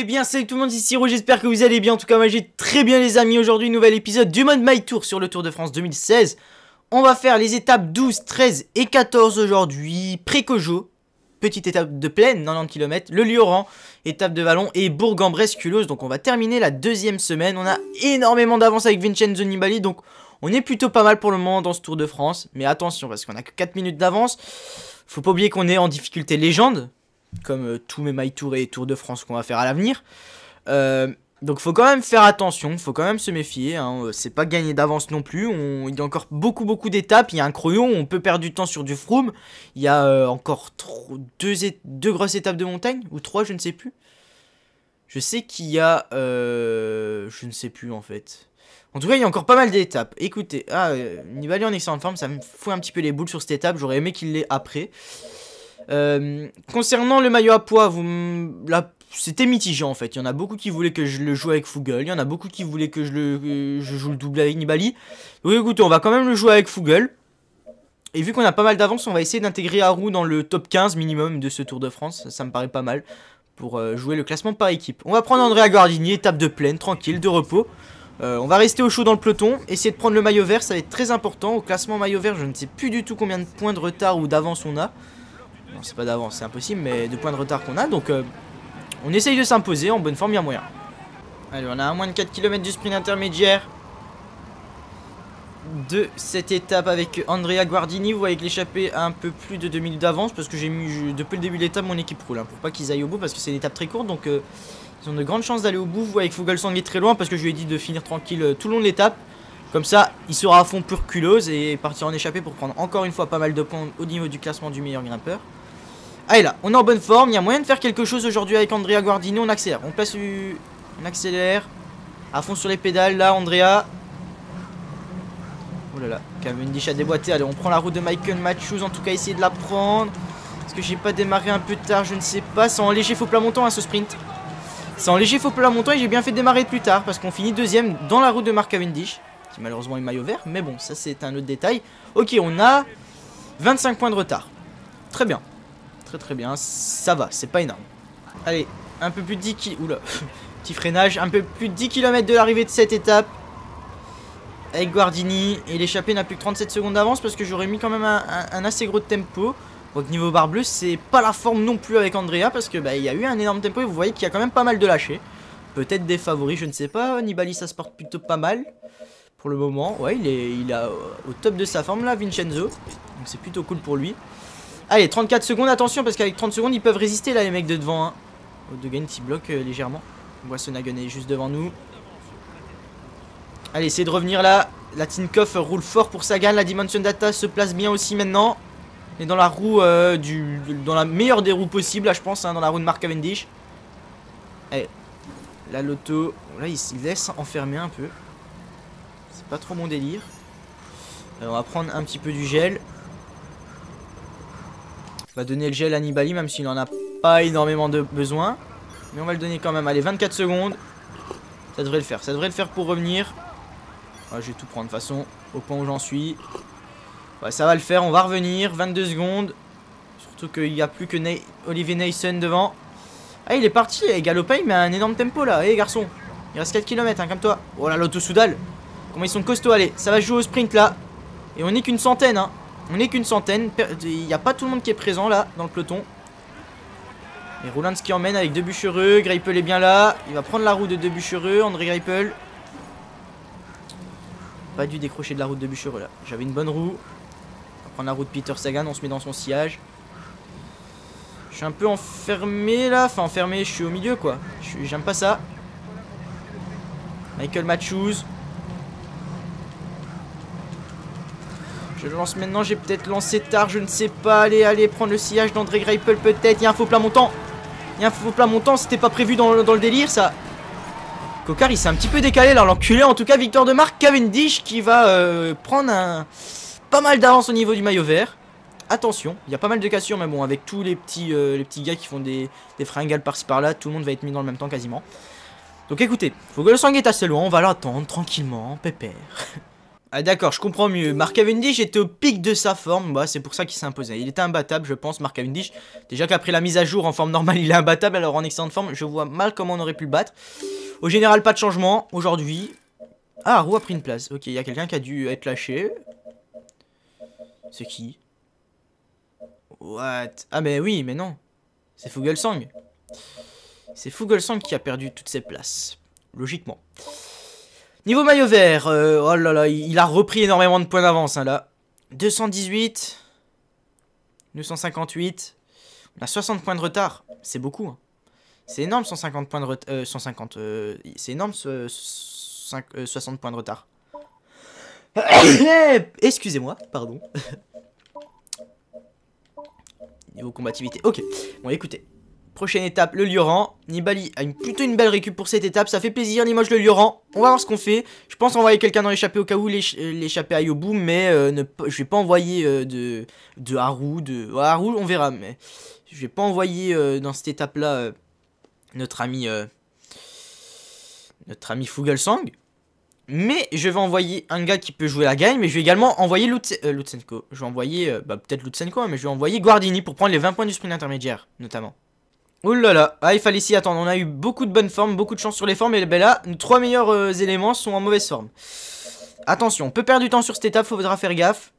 Eh bien salut tout le monde, ici Rouge, j'espère que vous allez bien. En tout cas moi j'ai très bien les amis. Aujourd'hui nouvel épisode du mode My Tour sur le Tour de France 2016. On va faire les étapes 12, 13 et 14 aujourd'hui. Précojo, petite étape de plaine, 90 km, le Lioran, étape de vallon et Bourg-en-Bresse Culose. Donc on va terminer la deuxième semaine, on a énormément d'avance avec Vincenzo Nibali. Donc on est plutôt pas mal pour le moment dans ce Tour de France. Mais attention parce qu'on a que 4 minutes d'avance. Faut pas oublier qu'on est en difficulté légende, comme tous mes My Tour et Tour de France qu'on va faire à l'avenir. Donc faut quand même faire attention, faut quand même se méfier, hein. C'est pas gagné d'avance non plus, il y a encore beaucoup d'étapes, il y a un chrono, on peut perdre du temps sur du Froome, il y a encore deux grosses étapes de montagne, ou trois, je ne sais plus. Je sais qu'il y a... je ne sais plus en fait. En tout cas il y a encore pas mal d'étapes. Écoutez, Nibali en excellente forme, ça me fout un petit peu les boules sur cette étape, j'aurais aimé qu'il l'ait après. Concernant le maillot à pois, c'était mitigé en fait. Il y en a beaucoup qui voulaient que je le joue avec Fugel, il y en a beaucoup qui voulaient que je joue le double avec Nibali. Donc écoutez, on va quand même le jouer avec Fugel. Et vu qu'on a pas mal d'avance, on va essayer d'intégrer Haru dans le top 15 minimum de ce Tour de France. Ça me paraît pas mal pour jouer le classement par équipe. On va prendre Andrea Guardini, étape de plaine, tranquille, de repos. On va rester au chaud dans le peloton, essayer de prendre le maillot vert, ça va être très important. Au classement maillot vert, je ne sais plus du tout combien de points de retard ou d'avance on a. Non, c'est pas d'avance, c'est impossible, mais de points de retard qu'on a. Donc on essaye de s'imposer, en bonne forme, il y a moyen. Allez, on a à moins de 4 km du sprint intermédiaire de cette étape avec Andrea Guardini. Vous voyez que l'échappée a un peu plus de 2 minutes d'avance parce que j'ai mis depuis le début de l'étape mon équipe roule, hein, pour pas qu'ils aillent au bout parce que c'est une étape très courte. Donc ils ont de grandes chances d'aller au bout. Vous voyez que Fuglsang est très loin parce que je lui ai dit de finir tranquille tout le long de l'étape. Comme ça, il sera à fond pure culose et partir en échappée pour prendre encore une fois pas mal de points au niveau du classement du meilleur grimpeur. Allez là, on est en bonne forme, il y a moyen de faire quelque chose aujourd'hui avec Andrea Guardini. On accélère, on accélère, à fond sur les pédales, là Andrea. Oh là là, Cavendish a déboîté, allez on prend la route de Michael Matthews, en tout cas essayer de la prendre. Est-ce que j'ai pas démarré un peu tard, je ne sais pas, c'est en léger faux plat montant à ce sprint. C'est en léger faux plat montant et j'ai bien fait de démarrer plus tard parce qu'on finit deuxième dans la route de Mark Cavendish. Qui malheureusement est maillot vert, mais bon, ça c'est un autre détail. Ok, on a 25 points de retard. Très bien. Très bien, ça va, c'est pas énorme. Allez, un peu plus de 10 km. Oula, petit freinage, un peu plus de 10 km de l'arrivée de cette étape. Avec Guardini, et l'échappée n'a plus que 37 secondes d'avance parce que j'aurais mis quand même un assez gros tempo. Donc niveau barre bleue, c'est pas la forme non plus avec Andrea parce que bah, il y a eu un énorme tempo et vous voyez qu'il y a quand même pas mal de lâchés. Peut-être des favoris, je ne sais pas. Nibali, ça se porte plutôt pas mal. Pour le moment, ouais, il est au top de sa forme là, Vincenzo. Donc c'est plutôt cool pour lui. Allez, 34 secondes, attention parce qu'avec 30 secondes, ils peuvent résister là, les mecs de devant. Hein. Degenkolp s'y bloque légèrement. Boissonagon est juste devant nous. Allez, essayez de revenir là. La Tinkoff roule fort pour Sagan. La Dimension Data se place bien aussi maintenant. On est dans la roue dans la meilleure des roues possibles, là, je pense, hein, dans la roue de Mark Cavendish. Allez, la Lotto. Là, il se laisse enfermer un peu. C'est pas trop mon délire. On va prendre un petit peu du gel. On va donner le gel à Nibali, même s'il en a pas énormément de besoin. Mais on va le donner quand même. Allez, 24 secondes. Ça devrait le faire. Ça devrait le faire pour revenir. Ouais, je vais tout prendre de toute façon, au point où j'en suis. Ouais, ça va le faire. On va revenir. 22 secondes. Surtout qu'il n'y a plus que Olivier Naesen devant. Ah, il est parti. Il galope, il met un énorme tempo là. Eh, garçon. Il reste 4 km, hein, comme toi. Oh là, l'auto-soudal. Comment ils sont costauds. Allez, ça va jouer au sprint là. Et on n'est qu'une centaine, hein. On n'est qu'une centaine, il n'y a pas tout le monde qui est présent là, dans le peloton. Et Roulins qui emmène avec deux bûchereux, Greipel est bien là, il va prendre la route de deux bûchereux, André Greipel. Pas dû décrocher de la route de bûchereux là, j'avais une bonne roue. On va prendre la route de Peter Sagan, on se met dans son sillage. Je suis un peu enfermé là, enfin enfermé, je suis au milieu quoi, j'aime pas ça. Michael Matthews. Je lance maintenant, j'ai peut-être lancé tard, je ne sais pas. Allez, prendre le sillage d'André Greipel peut-être. Il y a un faux plat montant. C'était pas prévu dans le délire ça. Coquard, il s'est un petit peu décalé là, l'enculé. En tout cas, victoire de Mark Cavendish qui va prendre pas mal d'avance au niveau du maillot vert. Attention, il y a pas mal de cassures, mais bon, avec tous les petits gars qui font des fringales par-ci par-là, tout le monde va être mis dans le même temps quasiment. Donc écoutez, faut que le sang est assez loin, on va l'attendre tranquillement, pépère. Ah d'accord, je comprends mieux. Mark Cavendish était au pic de sa forme, bah, c'est pour ça qu'il s'est imposé. Il était imbattable, je pense, Mark Cavendish. Déjà qu'après la mise à jour en forme normale, il est imbattable, alors en excellente forme, je vois mal comment on aurait pu le battre. Au général, pas de changement. Aujourd'hui... Ah, Roux a pris une place. Ok, il y a quelqu'un qui a dû être lâché. C'est qui? What? Ah mais oui, mais non. C'est Fuglsang. C'est Fuglsang qui a perdu toutes ses places. Logiquement. Niveau maillot vert, oh là là, il a repris énormément de points d'avance hein, là. 218, 258, on a 60 points de retard, c'est beaucoup. Hein. C'est énorme 150 points de retard, 150, c'est énorme 60 points de retard. Excusez-moi, pardon. Niveau combativité, ok, bon écoutez. Prochaine étape, le Lioran. Nibali a plutôt une belle récup pour cette étape. Ça fait plaisir, Limoges, le Lioran. On va voir ce qu'on fait. Je pense envoyer quelqu'un dans l'échappée au cas où l'échappée aille au bout. Mais je vais pas envoyer de Haru. Ouais, Haru, on verra. Mais je vais pas envoyer dans cette étape-là notre ami Fuglsang. Mais je vais envoyer un gars qui peut jouer la gagne. Mais je vais également envoyer Lutsenko. Je vais envoyer peut-être Lutsenko. Hein, mais je vais envoyer Guardini pour prendre les 20 points du sprint intermédiaire, notamment. Oulala, là là. Ah, il fallait s'y attendre, on a eu beaucoup de bonnes formes, beaucoup de chance sur les formes, et ben là, nos trois meilleurs éléments sont en mauvaise forme. Attention, on peut perdre du temps sur cette étape, faudra faire gaffe.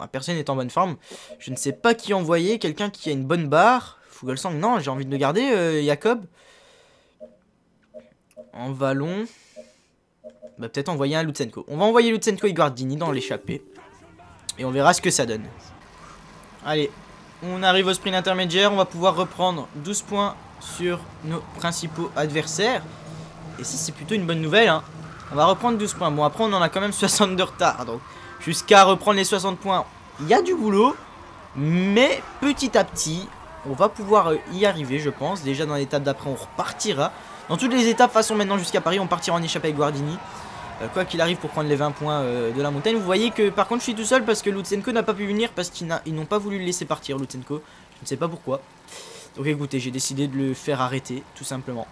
Enfin, personne n'est en bonne forme, je ne sais pas qui envoyer, quelqu'un qui a une bonne barre. Fuglsang, non, j'ai envie de le garder, Jakob. En vallon, bah, peut-être envoyer un Lutsenko. On va envoyer Lutsenko et Guardini dans l'échappée, et on verra ce que ça donne. Allez. On arrive au sprint intermédiaire, on va pouvoir reprendre 12 points sur nos principaux adversaires. Et ça c'est plutôt une bonne nouvelle hein. On va reprendre 12 points, bon après on en a quand même 60 de retard. Donc jusqu'à reprendre les 60 points, il y a du boulot. Mais petit à petit, on va pouvoir y arriver je pense. Déjà dans l'étape d'après on repartira. Dans toutes les étapes, façon maintenant jusqu'à Paris, on partira en échappée avec Guardini. Quoi qu'il arrive pour prendre les 20 points de la montagne. Vous voyez que par contre je suis tout seul parce que Lutsenko n'a pas pu venir. Parce qu'ils n'ont pas voulu le laisser partir Lutsenko. Je ne sais pas pourquoi. Donc écoutez, j'ai décidé de le faire arrêter tout simplement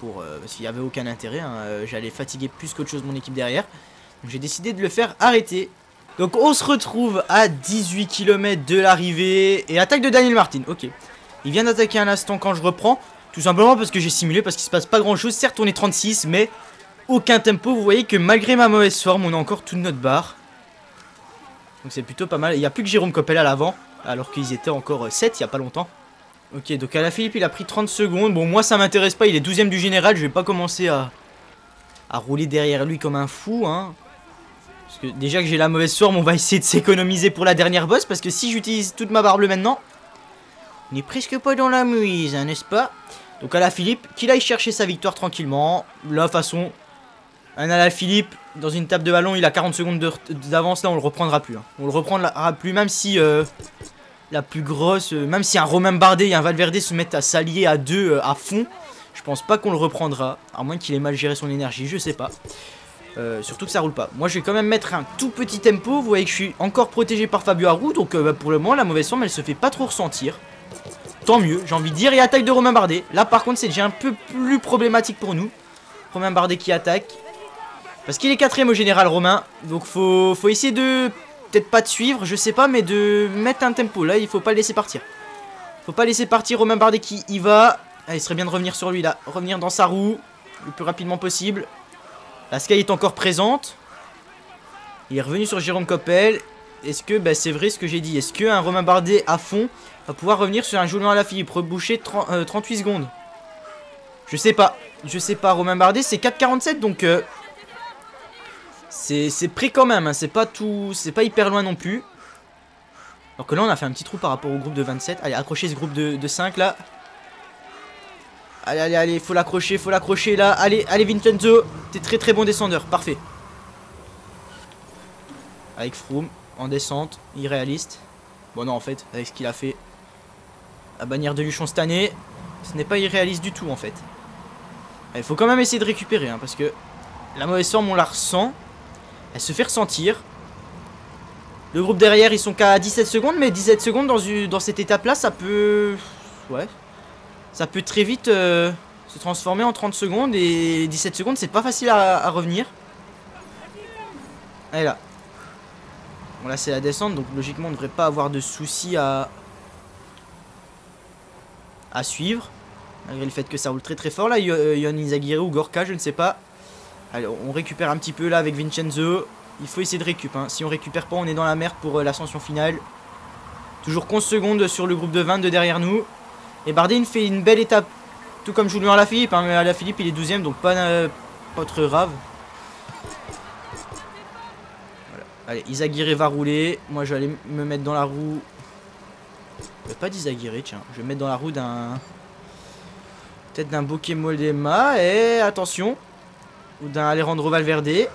pour, parce qu'il n'y avait aucun intérêt hein, j'allais fatiguer plus qu'autre chose mon équipe derrière. Donc j'ai décidé de le faire arrêter. Donc on se retrouve à 18 km de l'arrivée. Et attaque de Daniel Martin, ok. Il vient d'attaquer un instant quand je reprends. Tout simplement parce que j'ai simulé, parce qu'il se passe pas grand chose. Certes on est 36 mais... aucun tempo, vous voyez que malgré ma mauvaise forme, on a encore toute notre barre. Donc c'est plutôt pas mal. Il n'y a plus que Jérôme Coppel à l'avant, alors qu'ils étaient encore 7 il n'y a pas longtemps. Ok, donc Alaphilippe, il a pris 30 secondes. Bon, moi ça m'intéresse pas, il est 12ème du général. Je vais pas commencer à rouler derrière lui comme un fou. Hein. Parce que déjà que j'ai la mauvaise forme, on va essayer de s'économiser pour la dernière bosse. Parce que si j'utilise toute ma barre bleue maintenant, on n'est presque pas dans la mouise, n'est-ce pas? Donc Alaphilippe, qu'il aille chercher sa victoire tranquillement. La façon... Un Alaphilippe, dans une table de ballon, il a 40 secondes d'avance, là on le reprendra plus. Hein. On le reprendra plus, même si la plus grosse, même si un Romain Bardet et un Valverde se mettent à s'allier à deux à fond, je pense pas qu'on le reprendra, à moins qu'il ait mal géré son énergie, je sais pas. Surtout que ça roule pas. Moi je vais quand même mettre un tout petit tempo, vous voyez que je suis encore protégé par Fabio Haru, donc bah, pour le moment la mauvaise forme elle se fait pas trop ressentir. Tant mieux, j'ai envie de dire, et attaque de Romain Bardet. Là par contre c'est déjà un peu plus problématique pour nous. Romain Bardet qui attaque. Parce qu'il est 4ème au général Romain, donc faut essayer de, peut-être pas de suivre, je sais pas, mais de mettre un tempo, là il faut pas le laisser partir. Faut pas laisser partir Romain Bardet qui y va, ah, il serait bien de revenir sur lui là, revenir dans sa roue, le plus rapidement possible. La Sky est encore présente, il est revenu sur Jérôme Coppel, est-ce que, bah, c'est vrai ce que j'ai dit, est-ce qu'un Romain Bardet à fond va pouvoir revenir sur un Julian Alaphilippe, reboucher 38 secondes? Je sais pas, Romain Bardet c'est 4,47 donc... c'est pris quand même, hein. C'est pas tout, c'est pas hyper loin non plus. Alors que là on a fait un petit trou par rapport au groupe de 27. Allez, accrochez ce groupe de 5 là. Allez, allez, allez, faut l'accrocher là. Allez, allez Vincenzo, t'es très très bon descendeur, parfait. Avec Froome, en descente, irréaliste. Bon non en fait, avec ce qu'il a fait. La bannière de Luchon cette année, ce n'est pas irréaliste du tout en fait. Il faut quand même essayer de récupérer hein, parce que la mauvaise forme on la ressent. Elle se fait ressentir. Le groupe derrière, ils sont qu'à 17 secondes. Mais 17 secondes dans cette étape-là, ça peut... Ouais. Ça peut très vite se transformer en 30 secondes. Et 17 secondes, c'est pas facile à revenir. Allez là. Bon, là c'est la descente, donc logiquement on ne devrait pas avoir de soucis à suivre. Malgré le fait que ça roule très très fort. Là, Ion Izagirre ou Gorka, je ne sais pas. Allez, on récupère un petit peu là avec Vincenzo. Il faut essayer de récup. Hein. Si on récupère pas, on est dans la merde pour l'ascension finale. Toujours 11 secondes sur le groupe de 22 derrière nous. Et Bardet fait une belle étape. Tout comme Julian Alaphilippe. Hein. Alaphilippe il est 12ème, donc pas trop grave. Voilà. Allez, Izagirre va rouler. Moi je vais aller me mettre dans la roue. Pas d'Izagirre, tiens. Je vais me mettre dans la roue d'un. Peut-être d'un Bauke Mollema. Et attention. Ou d'un Alejandro Valverde.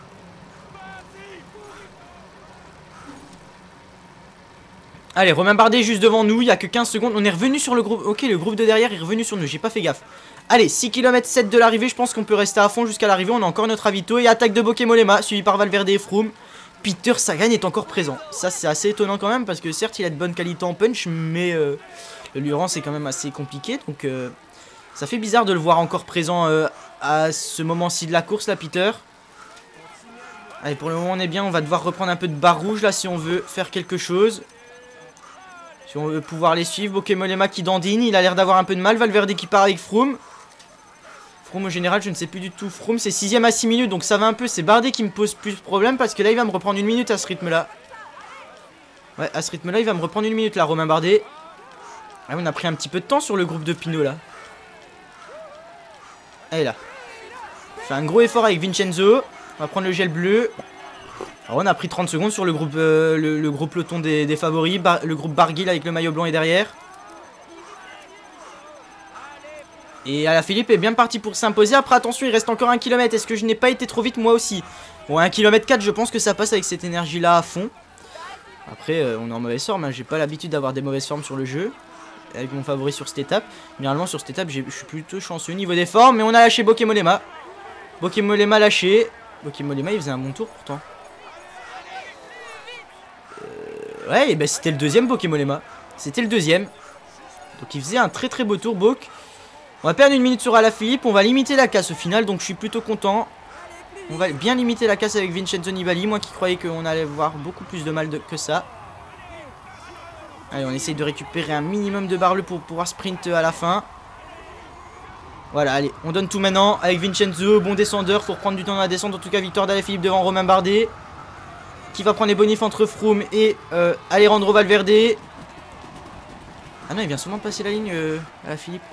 Allez, Romain Bardet juste devant nous, il n'y a que 15 secondes. On est revenu sur le groupe. Ok, le groupe de derrière est revenu sur nous, j'ai pas fait gaffe. Allez, 6 km 7 de l'arrivée, je pense qu'on peut rester à fond jusqu'à l'arrivée. On a encore notre avito et attaque de Bauke Mollema, suivi par Valverde et Froome. Peter Sagan est encore présent. Ça, c'est assez étonnant quand même, parce que certes, il a de bonnes qualités en punch, mais le Lioran, c'est quand même assez compliqué. Donc, ça fait bizarre de le voir encore présent à ce moment-ci de la course, là, Peter. Allez, pour le moment, on est bien. On va devoir reprendre un peu de barre rouge, là, si on veut faire quelque chose. Si on veut pouvoir les suivre, Bauke Mollema qui dandine, il a l'air d'avoir un peu de mal, Valverde qui part avec Froome. Froome au général, je ne sais plus du tout, Froome c'est 6ème à 6 minutes, donc ça va un peu, c'est Bardet qui me pose plus de problème parce que là il va me reprendre une minute à ce rythme-là. Ouais, à ce rythme-là il va me reprendre une minute là, Romain Bardet. Ah, on a pris un petit peu de temps sur le groupe de Pinot là. Allez là. On fait un gros effort avec Vincenzo, on va prendre le gel bleu. Alors on a pris 30 secondes sur le groupe, le gros peloton des favoris, le groupe Barguil avec le maillot blanc est derrière. Et Alaphilippe est bien parti pour s'imposer, après attention il reste encore 1 km, est-ce que je n'ai pas été trop vite moi aussi? Bon 1 km 4 je pense que ça passe avec cette énergie là à fond. Après on est en mauvaise forme, hein. J'ai pas l'habitude d'avoir des mauvaises formes sur le jeu. Avec mon favori sur cette étape, généralement sur cette étape je suis plutôt chanceux au niveau des formes. Mais on a lâché Bauke Mollema, Bauke Mollema lâché, Bauke Mollema il faisait un bon tour pourtant. Ouais, et ben c'était le deuxième Bauke Mollema. C'était le deuxième. Donc il faisait un très très beau tour, Bauke. On va perdre une minute sur Alaphilippe. On va limiter la casse au final, donc je suis plutôt content. On va bien limiter la casse avec Vincenzo Nibali. Moi qui croyais qu'on allait avoir beaucoup plus de mal que ça. Allez, on essaye de récupérer un minimum de barre bleue pour pouvoir sprint à la fin. Voilà, allez, on donne tout maintenant avec Vincenzo. Bon descendeur, faut prendre du temps dans la descente. En tout cas, victoire d'Alaphilippe devant Romain Bardet. Qui va prendre les bonifs entre Froome et Alejandro Valverde. Ah non, il vient sûrement de passer la ligne à Philippe.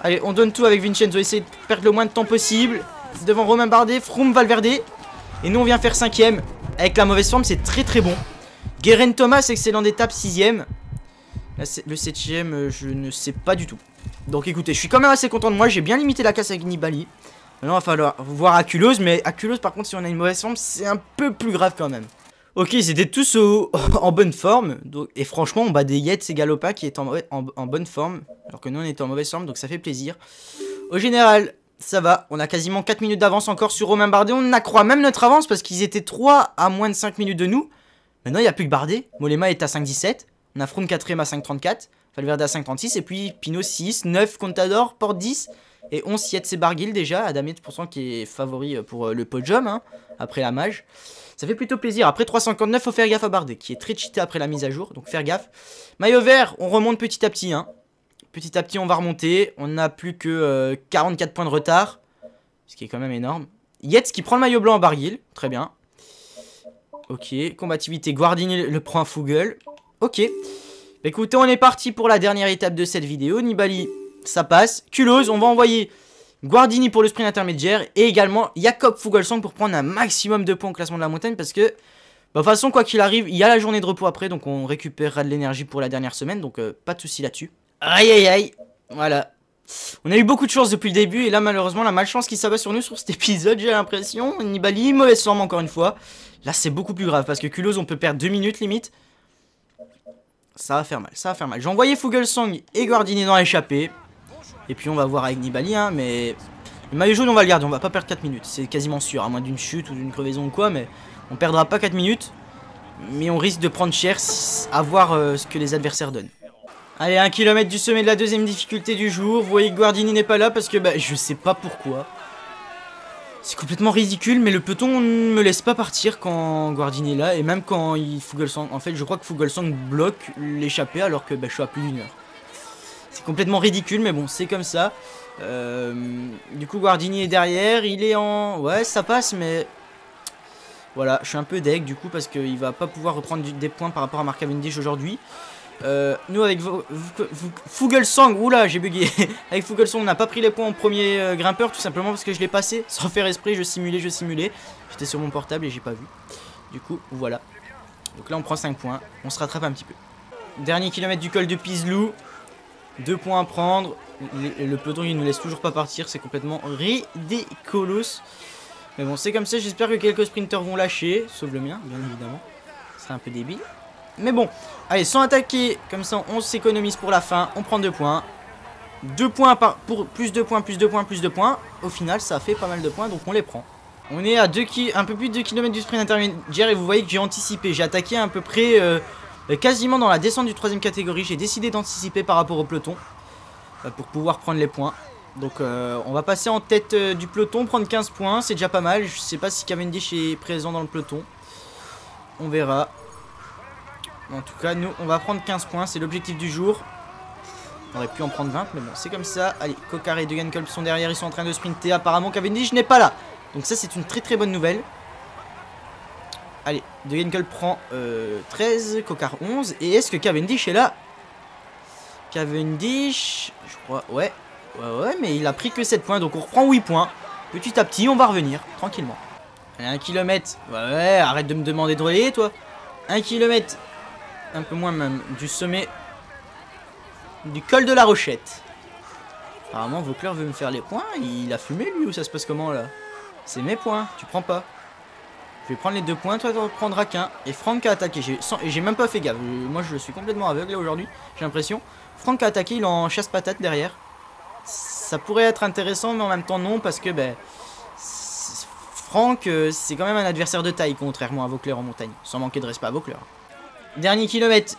Allez, on donne tout avec Vincenzo. Essayer de perdre le moins de temps possible. Devant Romain Bardet, Froome, Valverde. Et nous, on vient faire 5ème. Avec la mauvaise forme, c'est très très bon. Geraint Thomas, excellent d'étape, 6ème. Là, le 7ème, je ne sais pas du tout. Donc écoutez, je suis quand même assez content de moi. J'ai bien limité la casse avec Nibali. Maintenant, il va falloir voir Aculose, mais Aculose, par contre, si on a une mauvaise forme, c'est un peu plus grave quand même. Ok, ils étaient tous en bonne forme, donc, et franchement, on bat des Yates et Galopa qui est en bonne forme, alors que nous, on était en mauvaise forme, donc ça fait plaisir. Au général, ça va, on a quasiment 4 minutes d'avance encore sur Romain Bardet, on accroît même notre avance parce qu'ils étaient 3 à moins de 5 minutes de nous. Maintenant, il n'y a plus que Bardet, Mollema est à 5,17, on a Froome 4ème à 5,34, Valverde à 5,36, et puis Pinot 6, 9, Contador, Porte 10... Et 11 Yates et Barguil déjà, à Damier pourtant qui est favori pour le podium, hein, après la mage. Ça fait plutôt plaisir. Après 359, faut faire gaffe à Bardet, qui est très cheaté après la mise à jour, donc faire gaffe. Maillot vert, on remonte petit à petit. Hein. Petit à petit, on va remonter. On n'a plus que 44 points de retard, ce qui est quand même énorme. Yates qui prend le maillot blanc à Barguil, très bien. Ok, combativité, Guardini le prend à Fugle. Ok, écoutez, on est parti pour la dernière étape de cette vidéo. Nibali... ça passe, Culose, on va envoyer Guardini pour le sprint intermédiaire et également Jakob Fuglsang pour prendre un maximum de points au classement de la montagne parce que de toute façon quoi qu'il arrive, il y a la journée de repos après donc on récupérera de l'énergie pour la dernière semaine donc pas de soucis là-dessus. Aïe aïe aïe, voilà. On a eu beaucoup de chance depuis le début et là malheureusement la malchance qui s'abat sur nous sur cet épisode j'ai l'impression. Nibali, mauvaise forme encore une fois. Là c'est beaucoup plus grave parce que Culose on peut perdre 2 minutes limite. Ça va faire mal, ça va faire mal. J'ai envoyé Fuglsang et Guardini dans l'échappée. Et puis on va voir avec Nibali, hein, mais le maillot jaune on va le garder, on va pas perdre 4 minutes, c'est quasiment sûr, à moins d'une chute ou d'une crevaison ou quoi, mais on perdra pas 4 minutes, mais on risque de prendre cher à voir ce que les adversaires donnent. Allez, 1 km du sommet de la deuxième difficulté du jour, vous voyez que Guardini n'est pas là parce que bah, je sais pas pourquoi. C'est complètement ridicule, mais le peloton ne me laisse pas partir quand Guardini est là, et même quand Fuglsang. En fait, je crois que Fuglsang bloque l'échappée alors que je suis à plus d'une heure. C'est complètement ridicule, mais bon, c'est comme ça. Du coup, Guardini est derrière, il est en... Ouais, ça passe, mais... Voilà, je suis un peu deg, du coup, parce qu'il va pas pouvoir reprendre des points par rapport à Mark Cavendish aujourd'hui. Nous, avec Fuglsang, oula, j'ai bugué. Avec Fuglsang, on n'a pas pris les points en premier grimpeur, tout simplement parce que je l'ai passé. Sans faire esprit, je simulais. J'étais sur mon portable et j'ai pas vu. Du coup, voilà. Donc là, on prend 5 points. On se rattrape un petit peu. Dernier kilomètre du col de Pizlou. 2 points à prendre. Le peloton, il ne laisse toujours pas partir. C'est complètement ridiculous. Mais bon, c'est comme ça. J'espère que quelques sprinters vont lâcher. Sauf le mien, bien évidemment. Ce serait un peu débile. Mais bon, allez, sans attaquer, comme ça on s'économise pour la fin, on prend 2 points. 2 points pour plus 2 points. Au final, ça fait pas mal de points, donc on les prend. On est à un peu plus de 2 km du sprint intermédiaire et vous voyez que j'ai anticipé. J'ai attaqué à peu près, quasiment dans la descente du 3ème catégorie. J'ai décidé d'anticiper par rapport au peloton pour pouvoir prendre les points. Donc on va passer en tête du peloton, prendre 15 points, c'est déjà pas mal. Je sais pas si Cavendish est présent dans le peloton. On verra. En tout cas, nous, on va prendre 15 points. C'est l'objectif du jour. On aurait pu en prendre 20, mais bon, c'est comme ça. Allez, Coquard et Degenkolp sont derrière. Ils sont en train de sprinter. Apparemment, Cavendish n'est pas là. Donc ça, c'est une très très bonne nouvelle. Allez, Degenkolp prend 13, Coquard 11. Et est-ce que Cavendish est là? Cavendish, je crois, ouais. Ouais, mais il a pris que 7 points. Donc on reprend 8 points. Petit à petit, on va revenir, tranquillement. Allez, 1 km. Ouais, arrête de me demander de relayer, toi. 1 km. Un peu moins même, du sommet du col de la Rochette. Apparemment Vaucler veut me faire les points. Il a fumé lui ou ça se passe comment là? C'est mes points, tu prends pas. Je vais prendre les 2 points, toi t'en prendras qu'un. Et Franck a attaqué, j'ai même pas fait gaffe. Moi je suis complètement aveugle aujourd'hui, j'ai l'impression. Franck a attaqué, il en chasse patate derrière. Ça pourrait être intéressant mais en même temps non. Parce que ben, Franck c'est quand même un adversaire de taille contrairement à Vaucler en montagne. Sans manquer de respect à Vaucler. Dernier kilomètre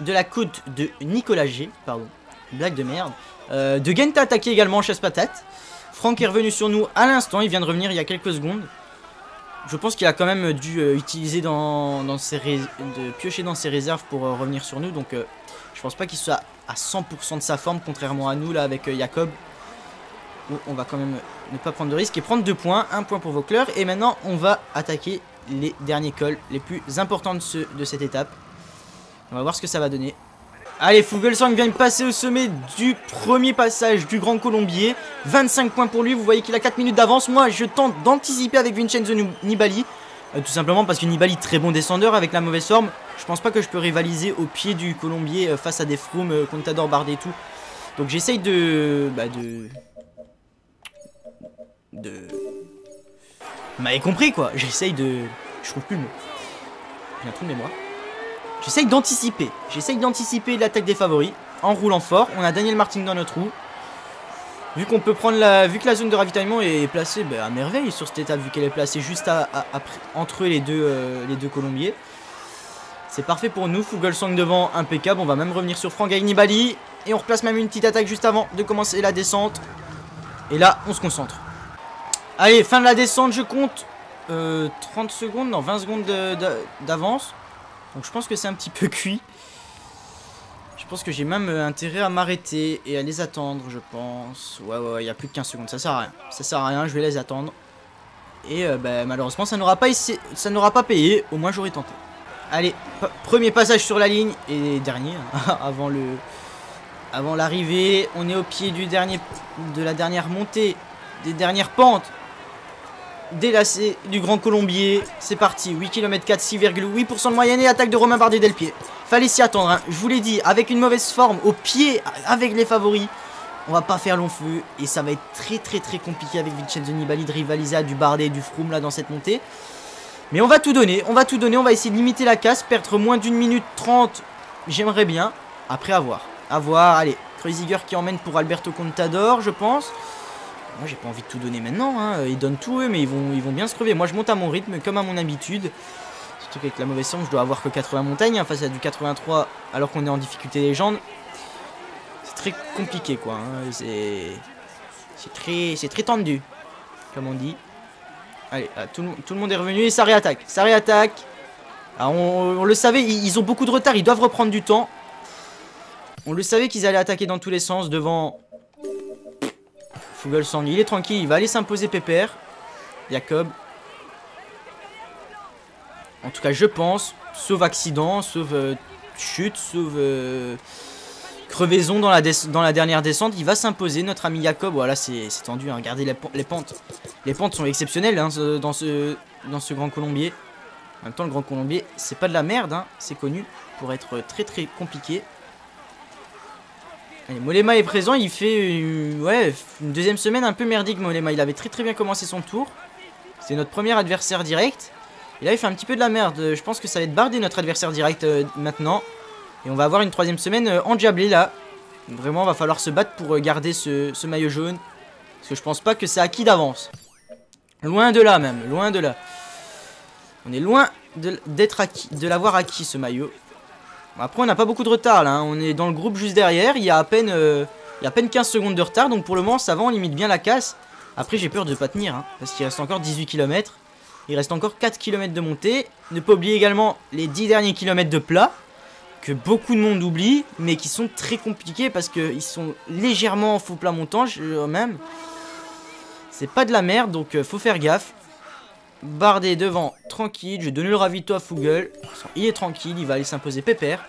de la côte de Nicolas G. Pardon, blague de merde. De Genta attaqué également en chasse patate. Franck est revenu sur nous à l'instant. Il vient de revenir il y a quelques secondes. Je pense qu'il a quand même dû utiliser piocher dans ses réserves pour revenir sur nous. Donc je pense pas qu'il soit à 100% de sa forme. Contrairement à nous là avec Jakob. Où on va quand même ne pas prendre de risque et prendre 2 points. 1 point pour Vaucler. Et maintenant on va attaquer les derniers cols les plus importants de cette étape. On va voir ce que ça va donner. Allez, Fuglsang vient de passer au sommet du premier passage du Grand Colombier. 25 points pour lui. Vous voyez qu'il a 4 minutes d'avance. Moi je tente d'anticiper avec Vincenzo Nibali, tout simplement parce que Nibali très bon descendeur. Avec la mauvaise forme, je pense pas que je peux rivaliser au pied du Colombier face à des Froome, Contador, Bardet et tout. Donc j'essaye Vous m'avez compris quoi, j'essaye de... Je trouve plus le mot. J'ai un trou de mémoire. J'essaye d'anticiper. J'essaye d'anticiper l'attaque des favoris en roulant fort. On a Daniel Martin dans notre roue. Vu qu'on peut prendre Vu que la zone de ravitaillement est placée à merveille sur cette étape, vu qu'elle est placée juste entre les deux colombiers. C'est parfait pour nous. Fuglsang devant, impeccable. On va même revenir sur Franck Nibali. Et on replace même une petite attaque juste avant de commencer la descente. Et là, on se concentre. Allez, fin de la descente, je compte 30 secondes, non 20 secondes d'avance. Donc je pense que c'est un petit peu cuit. Je pense que j'ai même intérêt à m'arrêter et à les attendre, je pense. Ouais, il n'y a plus que 15 secondes, ça sert à rien. Ça sert à rien, je vais les attendre. Et malheureusement, ça n'aura pas payé, au moins j'aurais tenté. Allez, premier passage sur la ligne et dernier, hein, avant l'arrivée. On est au pied de la dernière montée, des dernières pentes. Délacé du Grand Colombier. C'est parti, 8 km 4, 6,8% de moyenne et attaque de Romain Bardet dès le pied. Fallait s'y attendre, hein. Je vous l'ai dit, avec une mauvaise forme, au pied, avec les favoris, on va pas faire long feu. Et ça va être très très très compliqué avec Vincenzo Nibali de rivaliser à du Bardet et du Froome là dans cette montée. Mais on va tout donner, on va tout donner, on va essayer de limiter la casse. Perdre moins d'une minute 30, j'aimerais bien. Après à voir, allez, Kreuziger qui emmène pour Alberto Contador je pense. Moi j'ai pas envie de tout donner maintenant, hein. Ils donnent tout eux mais ils vont bien se crever. Moi je monte à mon rythme comme à mon habitude. Surtout qu'avec la mauvaise forme je dois avoir que 80 montagnes, hein, face à du 83 alors qu'on est en difficulté légende. C'est très compliqué quoi, hein. C'est très tendu comme on dit. Allez, tout le monde est revenu et ça réattaque. Ça réattaque. Alors, on le savait, ils ont beaucoup de retard. Ils doivent reprendre du temps. On le savait qu'ils allaient attaquer dans tous les sens devant... Fuglsang, il est tranquille. Il va aller s'imposer pépère. Jakob. En tout cas, je pense. Sauf accident, sauf chute, sauf... crevaison dans la dernière descente, il va s'imposer notre ami Jakob. Voilà, c'est tendu, hein. Regardez les pentes. Les pentes sont exceptionnelles, hein, dans ce Grand Colombier. En même temps, le Grand Colombier, c'est pas de la merde, hein. C'est connu pour être très très compliqué. Allez, Mollema est présent, il fait ouais, une deuxième semaine un peu merdique. Mollema, il avait très très bien commencé son tour. C'est notre premier adversaire direct. Et là, il fait un petit peu de la merde. Je pense que ça va être Bardet, notre adversaire direct maintenant. Et on va avoir une troisième semaine endiablée là. Vraiment, va falloir se battre pour garder ce maillot jaune. Parce que je pense pas que c'est acquis d'avance. Loin de là même, loin de là. On est loin de l'avoir acquis ce maillot. Bon, après, on n'a pas beaucoup de retard là, hein. On est dans le groupe juste derrière. Il y a à peine 15 secondes de retard. Donc pour le moment, ça va, on limite bien la casse. Après, j'ai peur de pas tenir, hein, parce qu'il reste encore 18 km. Il reste encore 4 km de montée. Ne pas oublier également les 10 derniers kilomètres de plat. Que beaucoup de monde oublie, mais qui sont très compliqués parce qu'ils sont légèrement en faux plat montant, même. C'est pas de la merde, donc faut faire gaffe. Bardet devant, tranquille. Je vais donner le ravito à Fugel. Il est tranquille, il va aller s'imposer pépère.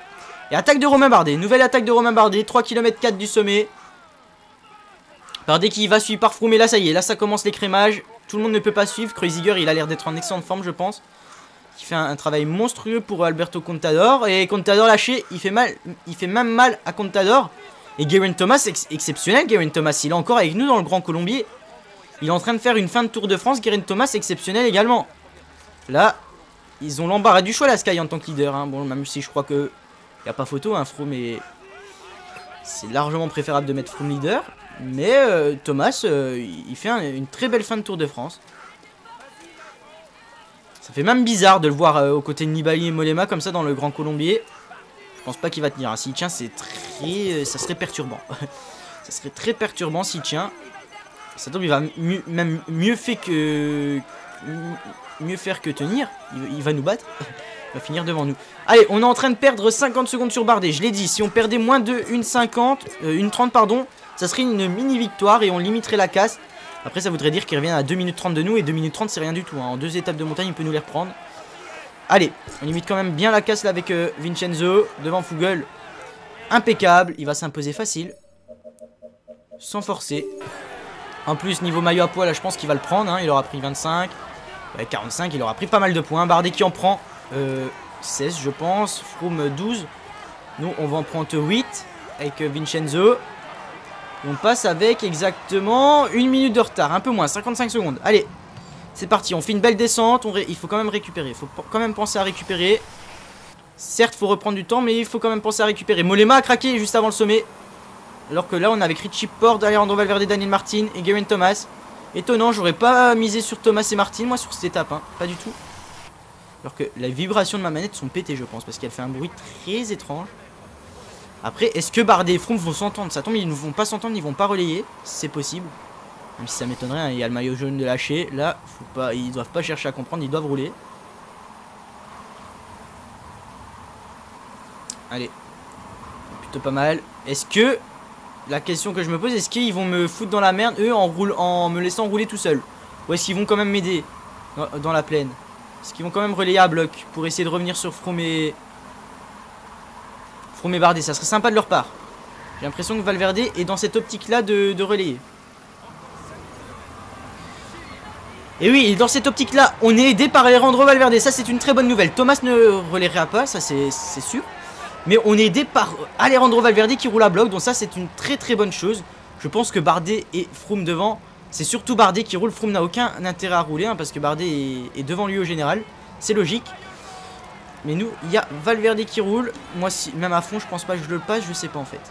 Et attaque de Romain Bardet, nouvelle attaque de Romain Bardet, 3 km 4 du sommet. Bardet qui va suivre par Froome, mais là ça y est, là ça commence l'écrémage. Tout le monde ne peut pas suivre. Kreuziger, il a l'air d'être en excellente forme, je pense. Qui fait un travail monstrueux pour Alberto Contador. Et Contador lâché, il fait même mal à Contador. Et Geraint Thomas, exceptionnel. Geraint Thomas, il est encore avec nous dans le Grand Colombier. Il est en train de faire une fin de Tour de France. Geraint Thomas, exceptionnel également. Là, ils ont l'embarras du choix, la Sky en tant que leader, hein. Bon, même si je crois que il n'y a pas photo, hein, Froome, mais c'est largement préférable de mettre Froome leader. Mais Thomas, il fait une très belle fin de Tour de France. Ça fait même bizarre de le voir aux côtés de Nibali et Mollema comme ça dans le Grand Colombier. Je pense pas qu'il va tenir, hein. S'il tient, c'est très... ça serait perturbant. Ça serait très perturbant s'il tient. Ça tombe, il va même mieux faire que tenir. Il va nous battre. Il va finir devant nous. Allez, on est en train de perdre 50 secondes sur Bardet. Je l'ai dit, si on perdait moins de 1,30 pardon, ça serait une mini-victoire et on limiterait la casse. Après, ça voudrait dire qu'il revient à 2 minutes 30 de nous. Et 2 minutes 30, c'est rien du tout, hein. En deux étapes de montagne, il peut nous les reprendre. Allez, on limite quand même bien la casse là avec Vincenzo. Devant Fugel. Impeccable. Il va s'imposer facile. Sans forcer. En plus, niveau maillot à poids, là, je pense qu'il va le prendre, hein. Il aura pris 25. 45, il aura pris pas mal de points. Bardet qui en prend 16, je pense. Froome 12. Nous, on va en prendre 8 avec Vincenzo. Et on passe avec exactement 1 minute de retard, un peu moins, 55 secondes. Allez, c'est parti, on fait une belle descente, il faut quand même récupérer, il faut quand même penser à récupérer. Certes, il faut reprendre du temps, mais il faut quand même penser à récupérer. Mollema a craqué juste avant le sommet. Alors que là, on est avec Richie Porte, Alejandro Valverde, Daniel Martin et Geraint Thomas. Étonnant, j'aurais pas misé sur Thomas et Martin, moi, sur cette étape, hein, pas du tout. Alors que les vibrations de ma manette sont pétées, je pense, parce qu'elle fait un bruit très étrange. Après, est-ce que Bardet et Froome vont s'entendre? Ça tombe, ils ne vont pas s'entendre, ils vont pas relayer. C'est possible. Même si ça m'étonnerait, hein, il y a le maillot jaune de lâcher. Là, faut pas, ils doivent pas chercher à comprendre, ils doivent rouler. Allez. Plutôt pas mal. Est-ce que... La question que je me pose, est-ce qu'ils vont me foutre dans la merde, eux, en me laissant rouler tout seul? Ou est-ce qu'ils vont quand même m'aider dans la plaine? Est-ce qu'ils vont quand même relayer à bloc pour essayer de revenir sur Froome et... Froome et Bardet, ça serait sympa de leur part. J'ai l'impression que Valverde est dans cette optique-là de relayer. Et oui, dans cette optique-là, on est aidé par Alejandro Valverde. Ça, c'est une très bonne nouvelle. Thomas ne relayera pas, ça c'est sûr. Mais on est aidé par Alejandro Valverde qui roule à bloc. Donc ça, c'est une très très bonne chose. Je pense que Bardet et Froome devant, c'est surtout Bardet qui roule. Froome n'a aucun intérêt à rouler, hein, parce que Bardet est devant lui au général. C'est logique. Mais nous, il y a Valverde qui roule. Moi, si, même à fond, je pense pas que je le passe. Je sais pas en fait.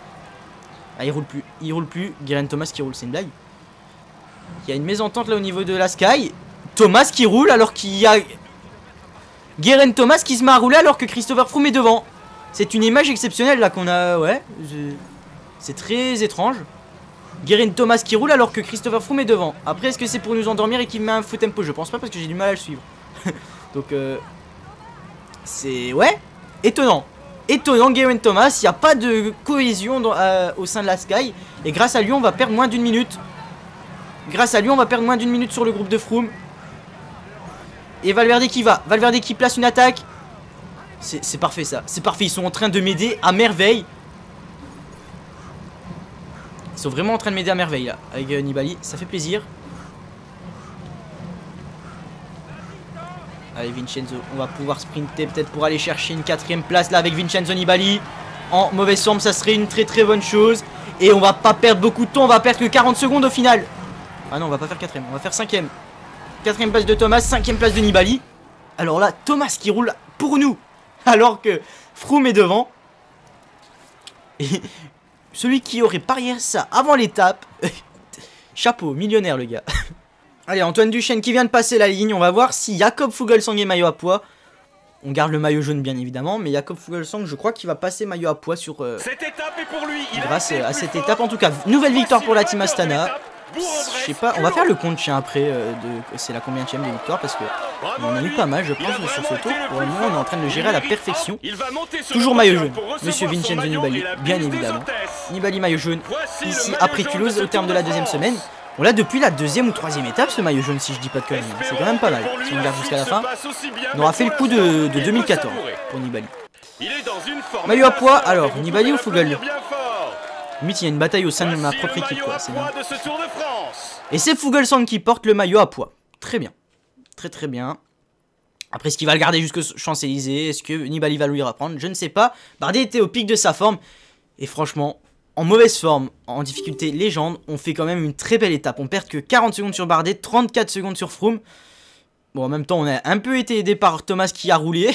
Ah, il roule plus. Il roule plus. Geraint Thomas qui roule, c'est une blague. Il y a une mésentente là au niveau de la Sky. Thomas qui roule alors qu'il y a Geraint Thomas qui se met à rouler alors que Christopher Froome est devant. C'est une image exceptionnelle là qu'on a. Ouais. C'est très étrange. Geraint Thomas qui roule alors que Christopher Froome est devant. Après, est-ce que c'est pour nous endormir et qu'il met un faux tempo? Je pense pas parce que j'ai du mal à le suivre. Donc c'est... ouais, étonnant. Étonnant Geraint Thomas, il n'y a pas de cohésion dans, au sein de la Sky. Et grâce à lui, on va perdre moins d'une minute. Grâce à lui, on va perdre moins d'une minute sur le groupe de Froome. Et Valverde qui va, Valverde qui place une attaque. C'est parfait ça, c'est parfait, ils sont en train de m'aider à merveille. Ils sont vraiment en train de m'aider à merveille là, avec Nibali, ça fait plaisir. Allez Vincenzo, on va pouvoir sprinter peut-être pour aller chercher une quatrième place là avec Vincenzo Nibali. En mauvais somme, ça serait une très bonne chose. Et on va pas perdre beaucoup de temps, on va perdre que 40 secondes au final. Ah non, on va pas faire quatrième, on va faire cinquième. Quatrième place de Thomas, cinquième place de Nibali. Alors là, Thomas qui roule pour nous, alors que Froome est devant. Et celui qui aurait parié ça avant l'étape, chapeau, millionnaire le gars. Allez, Antoine Duchesne qui vient de passer la ligne. On va voir si Jakob Fuglsang est maillot à pois. On garde le maillot jaune bien évidemment, mais Jakob Fuglsang, je crois qu'il va passer maillot à pois sur cette étape est pour lui. Grâce à cette étape. En tout cas, nouvelle victoire pour la team Astana. Je sais pas, on va faire le compte tiens après c'est la combienième de victoire parce que on en a eu pas mal je pense sur ce tour. Pour le moment on est en train de le gérer à la perfection. Toujours maillot jaune, monsieur Vincenzo Nibali, bien évidemment. Nibali maillot jaune, ici après Toulouse au terme de la deuxième semaine. On l'a depuis la deuxième ou troisième étape ce maillot jaune si je dis pas de conneries. C'est quand même pas mal, si on regarde jusqu'à la fin. On aura fait le coup de 2014 pour Nibali. Maillot à pois, alors Nibali ou Fuglsang? Limite, il y a une bataille au sein de ma propre équipe, quoi. Et c'est Fuglsang qui porte le maillot à pois. Très bien. Très bien. Après, est-ce qu'il va le garder jusqu'aux Champs-Élysées? Est-ce que Nibali va lui reprendre? Je ne sais pas. Bardet était au pic de sa forme. Et franchement, en mauvaise forme, en difficulté légende, on fait quand même une très belle étape. On perd que 40 secondes sur Bardet, 34 secondes sur Froome. Bon, en même temps, on a un peu été aidé par Thomas qui a roulé.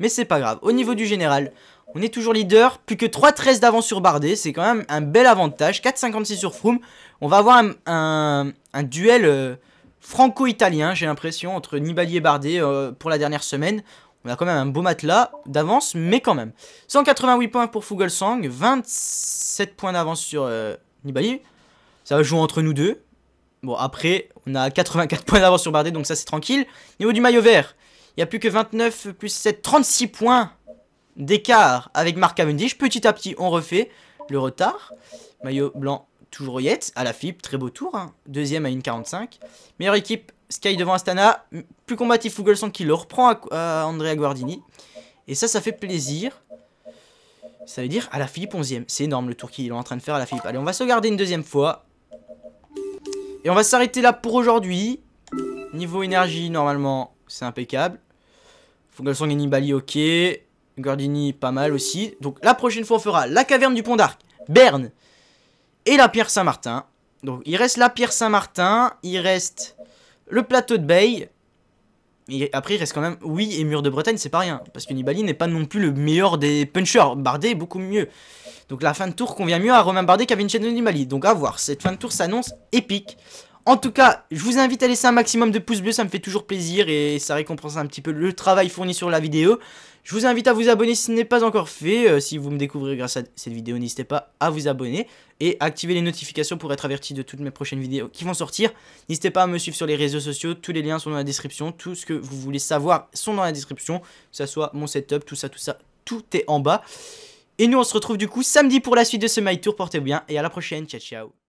Mais c'est pas grave. Au niveau du général... on est toujours leader, plus que 3-13 d'avance sur Bardet, c'est quand même un bel avantage, 4-56 sur Froome. On va avoir un duel franco-italien, j'ai l'impression, entre Nibali et Bardet pour la dernière semaine. On a quand même un beau matelas d'avance, mais quand même. 188 points pour Fuglsang, 27 points d'avance sur Nibali, ça va jouer entre nous deux. Bon après, on a 84 points d'avance sur Bardet, donc ça c'est tranquille. Niveau du maillot vert, il n'y a plus que 29 plus 7, 36 points d'écart avec Mark Cavendish. Petit à petit on refait le retard. Maillot blanc toujours Yates. Alaphilippe, très beau tour hein. Deuxième à 1,45. Meilleure équipe Sky devant Astana. Plus combatif Fuglsang qui le reprend à Andrea Guardini. Et ça fait plaisir. Ça veut dire Alaphilippe 11ème. C'est énorme le tour qu'il est en train de faire à Alaphilippe. Allez, on va se garder une deuxième fois. Et on va s'arrêter là pour aujourd'hui. Niveau énergie normalement c'est impeccable. Fuglsang et Nibali ok. Guardini pas mal aussi. Donc la prochaine fois on fera la caverne du Pont d'Arc, Berne et la pierre Saint-Martin. Donc il reste la pierre Saint-Martin, il reste le plateau de Baye. Et après il reste quand même, oui, et Mur de Bretagne, c'est pas rien. Parce que Nibali n'est pas non plus le meilleur des punchers, Bardet est beaucoup mieux. Donc la fin de tour convient mieux à Romain Bardet qu'à Vincenzo Nibali. Donc à voir, cette fin de tour s'annonce épique. En tout cas, je vous invite à laisser un maximum de pouces bleus, ça me fait toujours plaisir et ça récompense un petit peu le travail fourni sur la vidéo. Je vous invite à vous abonner si ce n'est pas encore fait. Si vous me découvrez grâce à cette vidéo, n'hésitez pas à vous abonner et à activer les notifications pour être averti de toutes mes prochaines vidéos qui vont sortir. N'hésitez pas à me suivre sur les réseaux sociaux, tous les liens sont dans la description, tout ce que vous voulez savoir sont dans la description, que ce soit mon setup, tout ça, tout est en bas. Et nous on se retrouve du coup samedi pour la suite de ce My Tour, portez-vous bien et à la prochaine, ciao ciao.